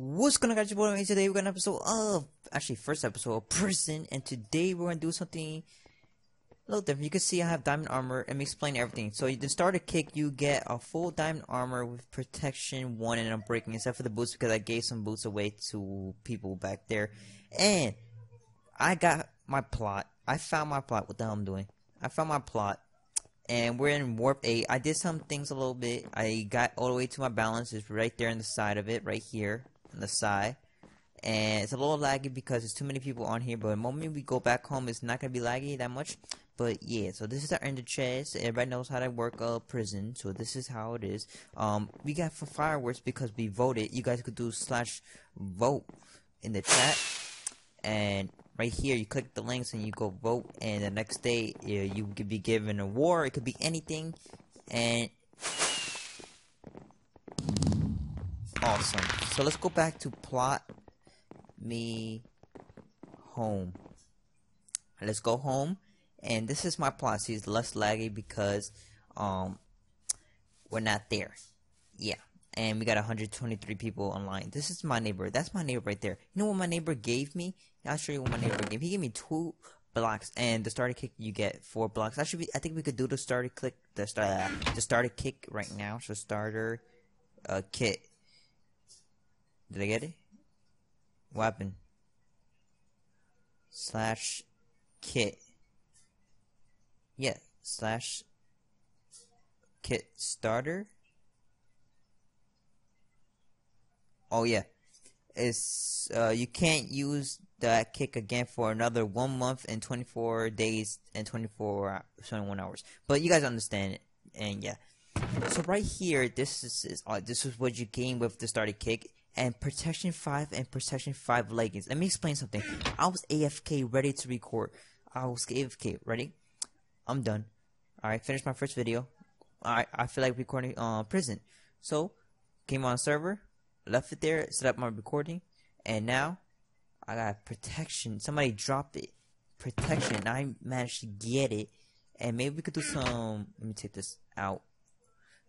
What's going on, guys? It's your boy, and today we've got an episode of, actually first episode of Prison, and today we're going to do something a little different. You can see I have diamond armor, and we explain everything. So you can start a kick, you get a full diamond armor with protection 1 and unbreaking, except for the boots because I gave some boots away to people back there. And I got my plot. I found my plot. What the hell I'm doing? I found my plot. And we're in Warp 8. I did some things a little bit. I got all the way to my balance. It's right there on the side of it, right here. On the side, and it's a little laggy because there's too many people on here, but the moment we go back home it's not gonna be laggy that much. But yeah, so this is our ender chest. Everybody knows how to work a prison, so this is how it is. We got for fireworks because we voted. You guys could do /vote in the chat, and right here you click the links and you go vote, and the next day you could be given a war. It could be anything, and awesome. So let's go back to plot me home. Let's go home, and this is my plot. See, it's less laggy because we're not there. Yeah, and we got 123 people online. This is my neighbor. That's my neighbor right there. You know what my neighbor gave me? I'll show you what my neighbor gave me. He gave me 2 blocks, and the starter kick you get 4 blocks. Actually, I think we could do the starter kick right now. So starter kit. Did I get it? What happened? /kit. Yeah, /kit starter. Oh yeah. It's you can't use that kick again for another 1 month and 24 days and 21 hours. But you guys understand it, and yeah. So right here, this is what you gain with the starter kick. And protection 5 and protection 5 leggings. Let me explain something. I was AFK, ready to record. I was AFK, ready? I'm done. Alright, finished my first video. Alright, I feel like recording prison. So, came on server, left it there, set up my recording, and now I got protection. Somebody dropped it. Protection. And I managed to get it. And maybe we could do some. Let me take this out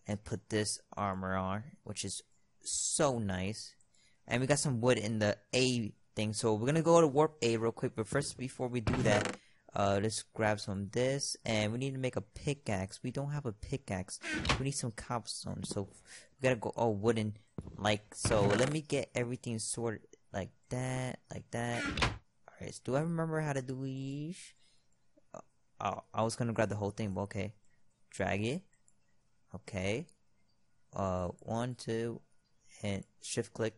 and put this armor on, which is so nice. And we got some wood in the A thing, so we're gonna go to Warp A real quick. But first, before we do that, let's grab some of this, and we need to make a pickaxe. We don't have a pickaxe. We need some cobblestone, so we gotta go all wooden, like so. Let me get everything sorted, like that, like that. All right. So do I remember how to do it? Oh, I was gonna grab the whole thing, but okay. Drag it. Okay. 1, 2, and shift click.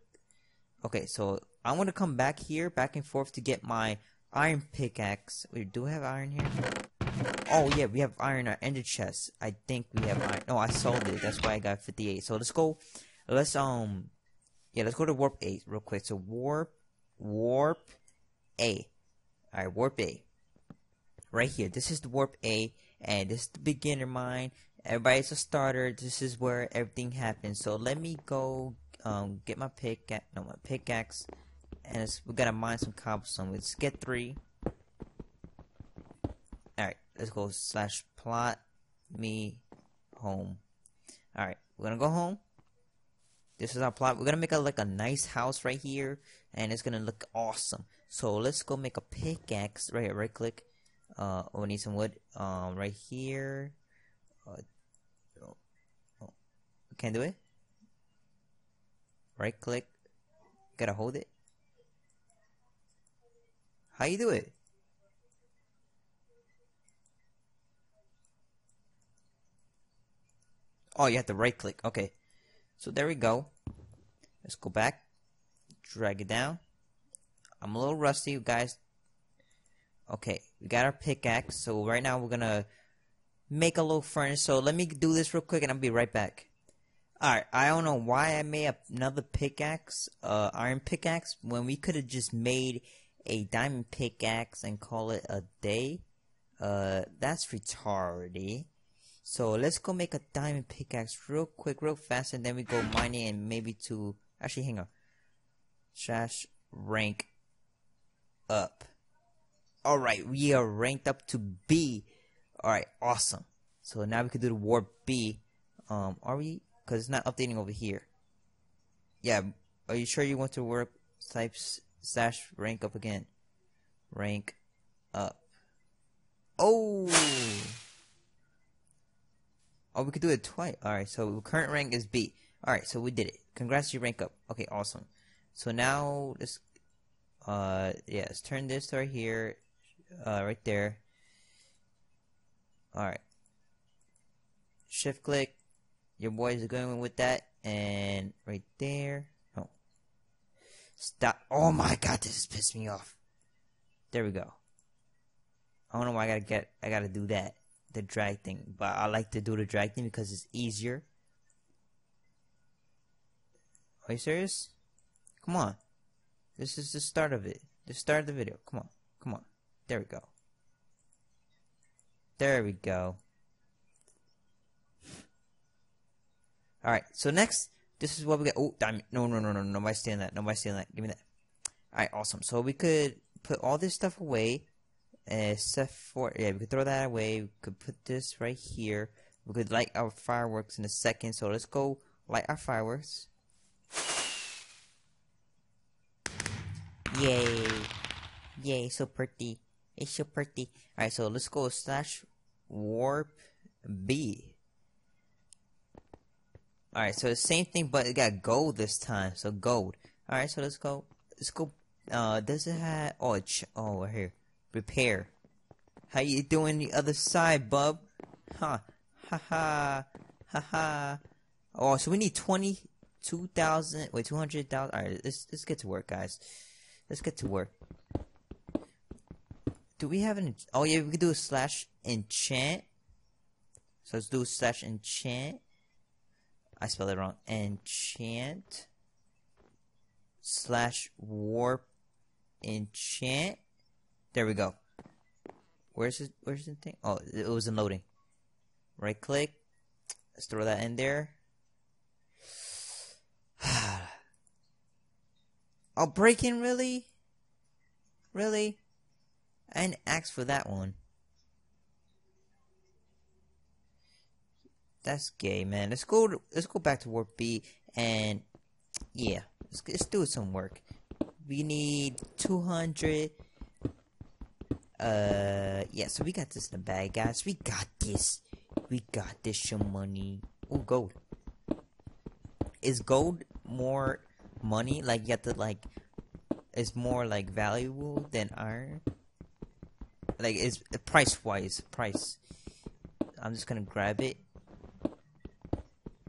Okay, so I'm gonna come back here, back and forth to get my iron pickaxe. Wait, do we have iron here? Oh yeah, we have iron in our ender chest. I think we have iron. No, I sold it. That's why I got 58. So let's go. Let's go to Warp 8 real quick. So warp A. All right, Warp A. Right here. This is the Warp A, and this is the beginner mine. Everybody's a starter. This is where everything happens. So let me go. Get my pickaxe. No, my pickaxe, and we gotta mine some cobblestone. Let's get 3. All right, let's go /plot me home. All right, we're gonna go home. This is our plot. We're gonna make a nice house right here, and it's gonna look awesome. So let's go make a pickaxe right here. Right click. We need some wood. Right here. Oh, can't do it. Right click, gotta hold it. How you do it? Oh, you have to right click. Okay, so there we go. Let's go back, drag it down. I'm a little rusty, you guys. Okay, we got our pickaxe. So right now we're gonna make a little furnace. So let me do this real quick, and I'll be right back. Alright, I don't know why I made another pickaxe, iron pickaxe, when we could have just made a diamond pickaxe and call it a day. That's retarded. So let's go make a diamond pickaxe real quick, real fast, and then we go mining and maybe to, actually hang on, / rank up. Alright, we are ranked up to B. Alright, awesome. So now we can do the Warp B. Are we? Because it's not updating over here. Yeah, Are you sure you want to work type slash rank up again? Rank up. Oh! Oh, we could do it twice. Alright, so current rank is B. Alright, so we did it. Congrats, you rank up. Okay, awesome. So now, let's, yeah, let's turn this right here, right there. Alright. Shift click. Your boys are going with that. And right there. Oh. Stop. Oh my god, this is pissing me off. There we go. I don't know why I gotta do that. The drag thing. But I like to do the drag thing because it's easier. Are you serious? Come on. This is the start of it. The start of the video. Come on. Come on. There we go. There we go. Alright, so next, this is what we got. Oh, diamond. No, no, no, no, no. Nobody's stealing that. Nobody's stealing that. Give me that. Alright, awesome. So we could put all this stuff away. Except for, yeah, we could throw that away. We could put this right here. We could light our fireworks in a second. So let's go light our fireworks. Yay. Yay, so pretty. It's so pretty. Alright, so let's go slash warp B. Alright, so the same thing, but it got gold this time. So gold. Alright, so let's go. Let's go. Does it have? Oh, it's, oh, right here. Repair. How you doing the other side, bub? Huh? Ha ha. Ha ha. Oh, so we need 22,000. Wait, 200,000. Alright, let's get to work, guys. Let's get to work. Do we have an? Oh yeah, we could do a slash enchant. So let's do a slash enchant. I spelled it wrong. Enchant slash warp enchant. There we go. Where's it? Where's the thing? Oh, it wasn't loading. Right click. Let's throw that in there. I'll break in, really? Really? I didn't ask for that one. That's gay, man. Let's go. Let's go back to warp B, and yeah, let's do some work. We need 200. Yeah. So we got this in the bag, guys. We got this. We got this. Your money. Oh, gold. Is gold more money? Like you have to like. It's more like valuable than iron. Like, it's price-wise, price. I'm just gonna grab it.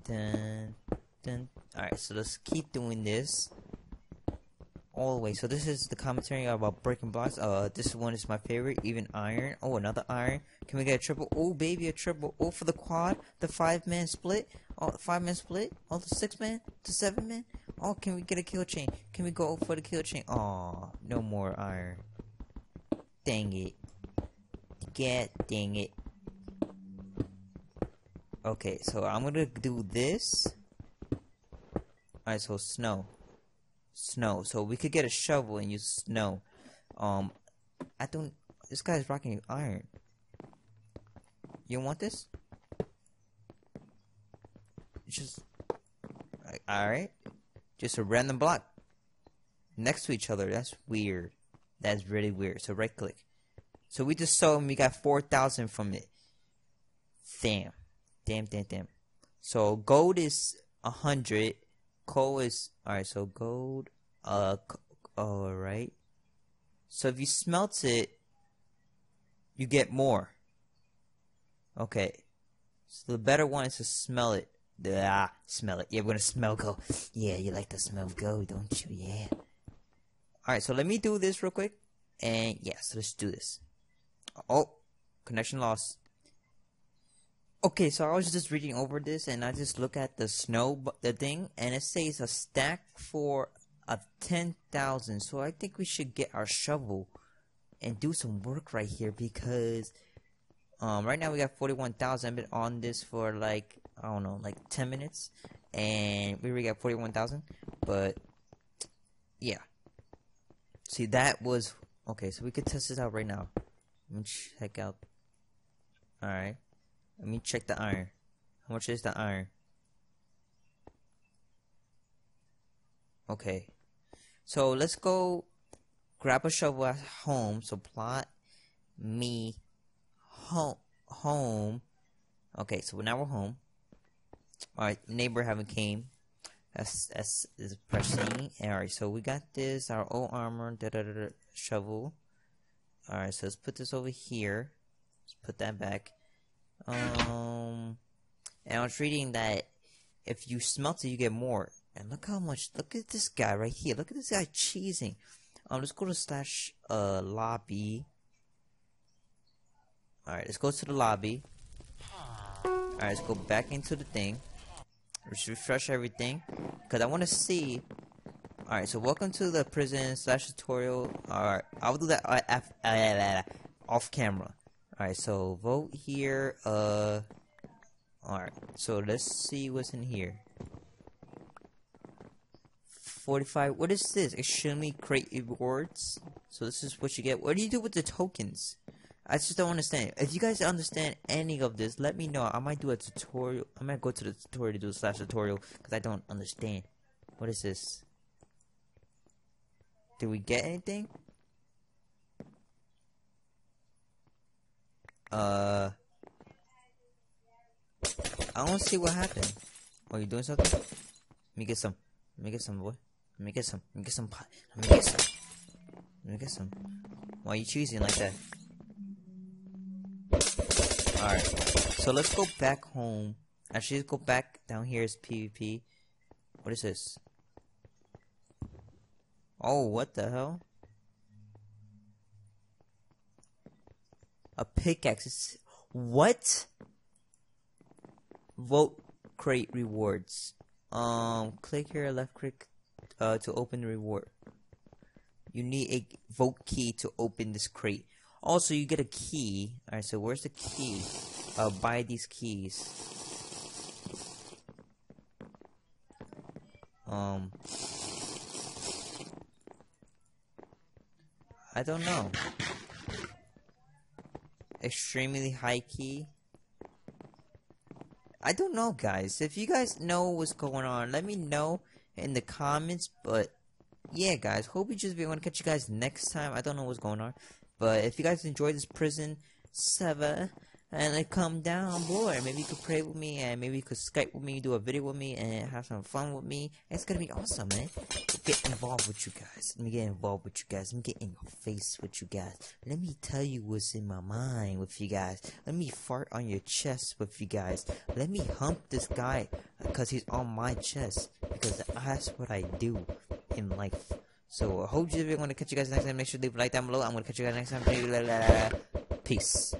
Dun, dun. Alright, so let's keep doing this. All the way. So this is the commentary about breaking blocks. This one is my favorite, even iron. Oh, another iron. Can we get a triple? Oh, baby, a triple. Oh, for the quad, the five-man split. Oh, the five-man split. Oh, the six-man, the seven-man. Oh, can we get a kill chain? Can we go for the kill chain? Oh, no more iron. Dang it. God dang it. Okay, so I'm gonna do this. Alright, so snow. Snow. So we could get a shovel and use snow. I don't. This guy's rocking iron. You want this? Just. Alright. Just a random block. Next to each other. That's weird. That's really weird. So right click. So we just sold and we got 4,000 from it. Damn. Damn, damn, damn. So gold is 100. Coal is... Alright, so gold... Alright. So if you smelt it, you get more. Okay. So the better one is to smell it. Ah, smell it. Yeah, we're gonna smell gold. Yeah, you like the smell of gold, don't you? Yeah. Alright, so let me do this real quick. And yeah, so let's do this. Oh, connection lost. Okay, so I was just reading over this, and I just look at the snow, the thing, and it says a stack for a 10,000. So I think we should get our shovel and do some work right here because right now we got 41,000. I've been on this for like I don't know, like 10 minutes, and we already got 41,000. But yeah, see that was okay. So we could test this out right now. Let me check out. All right. Let me check the iron. How much is the iron? Okay, so let's go grab a shovel at home. So plot me home. Okay, so now we're home. Alright, neighbor haven't came. S is pressing. Alright, so we got this, our old armor, shovel. Alright, so let's put this over here. Let's put that back. And I was reading that if you smelt it, you get more. And look how much, look at this guy right here. Look at this guy cheesing. Let's go to slash lobby. Alright, let's go to the lobby. Alright, let's go back into the thing. Let's refresh everything, because I want to see. Alright, so welcome to the prison slash tutorial. Alright, I'll do that off camera. Alright, so vote here. Alright, so let's see what's in here. 45, what is this? Extremely great rewards. So this is what you get. What do you do with the tokens? I just don't understand. If you guys understand any of this, let me know. I might do a tutorial. I might go to the tutorial to do a slash tutorial, because I don't understand. What is this? Did we get anything? I don't see what happened. Oh, you doing something? Let me get some. Let me get some, boy. Let me get some. Let me get some pot. Let me get some. Let me get some. Why are you cheesing like that? Alright, so let's go back home. Actually, let's go back down here. Is PvP. What is this? Oh, what the hell? A pickaxe. It's... What? Vote crate rewards. Click here, left click to open the reward. You need a vote key to open this crate. Also, you get a key. Alright, so where's the key? Buy these keys. I don't know. Extremely high key. I don't know, guys. If you guys know what's going on, let me know in the comments. But yeah, guys, hope you just be able to catch you guys next time. I don't know what's going on. But if you guys enjoyed this prison server, and like, come down boy, maybe you could pray with me, and maybe you could Skype with me, do a video with me, and have some fun with me. It's gonna be awesome, man. Get involved with you guys. Let me get involved with you guys. Let me get in your face with you guys. Let me tell you what's in my mind with you guys. Let me fart on your chest with you guys. Let me hump this guy because he's on my chest, because that's what I do in life. So I hope you're going to catch you guys next time. Make sure to leave a like down below. I'm going to catch you guys next time. Peace.